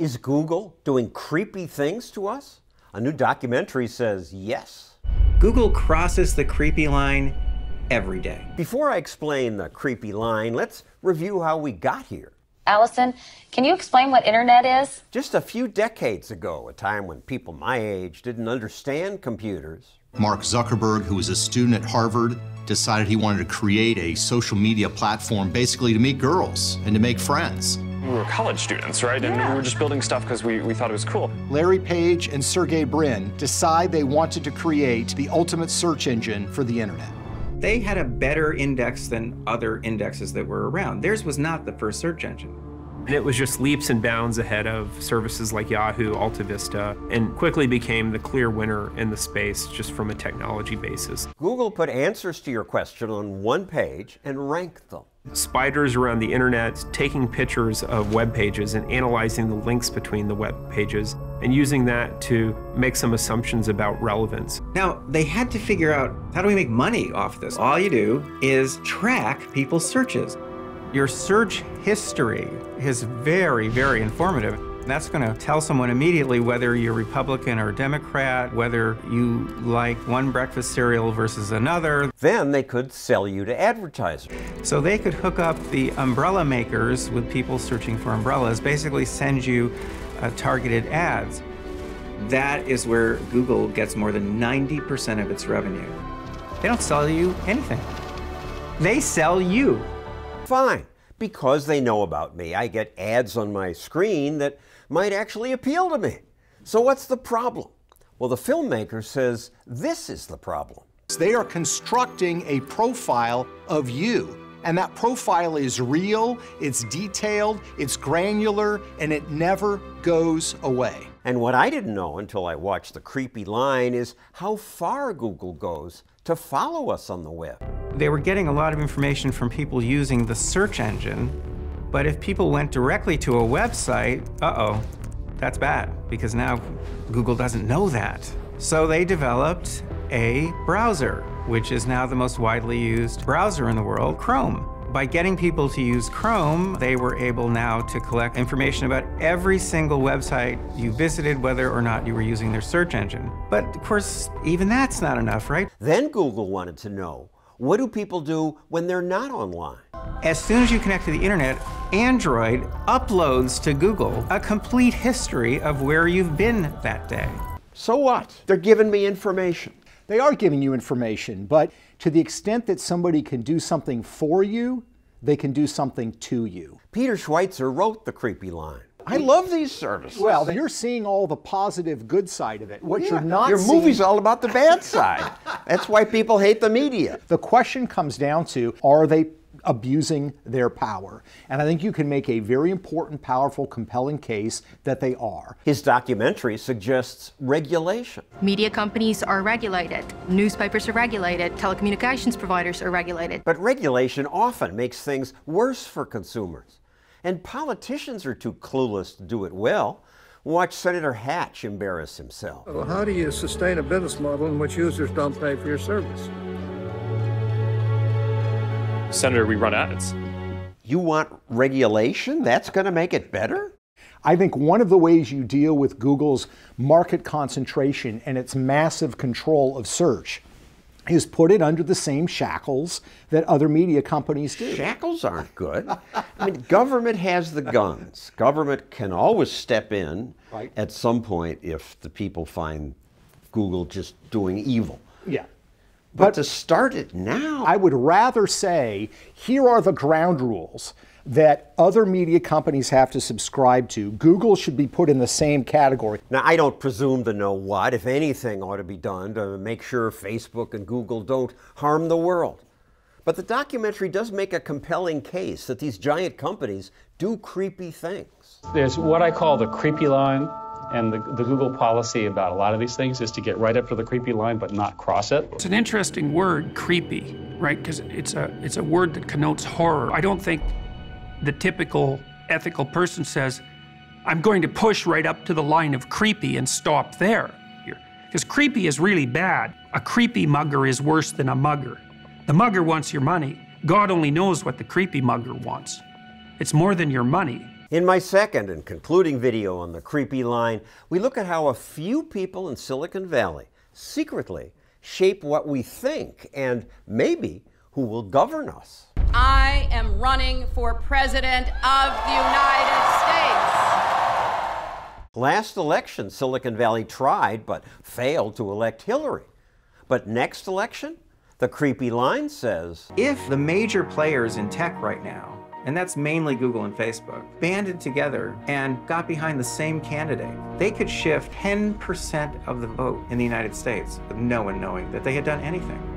Is Google doing creepy things to us? A new documentary says yes. Google crosses the creepy line every day. Before I explain the creepy line, let's review how we got here. Allison, can you explain what internet is? Just a few decades ago, a time when people my age didn't understand computers. Mark Zuckerberg, who was a student at Harvard, decided he wanted to create a social media platform basically to meet girls and to make friends. We were college students, right? Yeah. And we were just building stuff because we thought it was cool. Larry Page and Sergey Brin decide they wanted to create the ultimate search engine for the internet. They had a better index than other indexes that were around. Theirs was not the first search engine. And it was just leaps and bounds ahead of services like Yahoo, AltaVista, and quickly became the clear winner in the space just from a technology basis. Google put answers to your question on one page and ranked them. Spiders around the internet, taking pictures of web pages and analyzing the links between the web pages and using that to make some assumptions about relevance. Now, they had to figure out, how do we make money off this? All you do is track people's searches. Your search history is very, very informative. That's going to tell someone immediately whether you're Republican or Democrat, whether you like one breakfast cereal versus another. Then they could sell you to advertisers. So they could hook up the umbrella makers with people searching for umbrellas, basically send you targeted ads. That is where Google gets more than 90% of its revenue. They don't sell you anything. They sell you. Fine. Because they know about me, I get ads on my screen that might actually appeal to me. So what's the problem? Well, the filmmaker says this is the problem. They are constructing a profile of you, and that profile is real, it's detailed, it's granular, and it never goes away. And what I didn't know until I watched The Creepy Line is how far Google goes to follow us on the web. They were getting a lot of information from people using the search engine, but if people went directly to a website, uh-oh, that's bad, because now Google doesn't know that. So they developed a browser, which is now the most widely used browser in the world, Chrome. By getting people to use Chrome, they were able now to collect information about every single website you visited, whether or not you were using their search engine. But of course, even that's not enough, right? Then Google wanted to know, what do people do when they're not online? As soon as you connect to the internet, Android uploads to Google a complete history of where you've been that day. So what? They're giving me information. They are giving you information, but to the extent that somebody can do something for you, they can do something to you. Peter Schweizer wrote The Creepy Line. I love these services. Well, you're seeing all the positive, good side of it. What you're not seeing... Your movie's all about the bad side. That's why people hate the media. The question comes down to, are they abusing their power? And I think you can make a very important, powerful, compelling case that they are. His documentary suggests regulation. Media companies are regulated. Newspapers are regulated. Telecommunications providers are regulated. But regulation often makes things worse for consumers. And politicians are too clueless to do it well. Watch Senator Hatch embarrass himself. Well, how do you sustain a business model in which users don't pay for your service? Senator, we run ads. You want regulation? That's going to make it better? I think one of the ways you deal with Google's market concentration and its massive control of search is put it under the same shackles that other media companies do. Shackles aren't good. I mean, government has the guns. Government can always step in at some point if the people find Google just doing evil. Yeah. But to start it now... I would rather say, here are the ground rules that other media companies have to subscribe to. Google should be put in the same category. Now, I don't presume to know what, if anything, ought to be done to make sure Facebook and Google don't harm the world. But the documentary does make a compelling case that these giant companies do creepy things. There's what I call the creepy line, and the Google policy about a lot of these things is to get right up to the creepy line but not cross it. It's an interesting word, creepy, right? Because it's a word that connotes horror. I don't think the typical ethical person says, I'm going to push right up to the line of creepy and stop there. Because creepy is really bad. A creepy mugger is worse than a mugger. The mugger wants your money. God only knows what the creepy mugger wants. It's more than your money. In my second and concluding video on The Creepy Line, we look at how a few people in Silicon Valley secretly shape what we think and maybe who will govern us. I am running for President of the United States. Last election, Silicon Valley tried but failed to elect Hillary. But next election, The Creepy Line says, if the major players in tech right now, and that's mainly Google and Facebook, banded together and got behind the same candidate, they could shift 10% of the vote in the United States with no one knowing that they had done anything.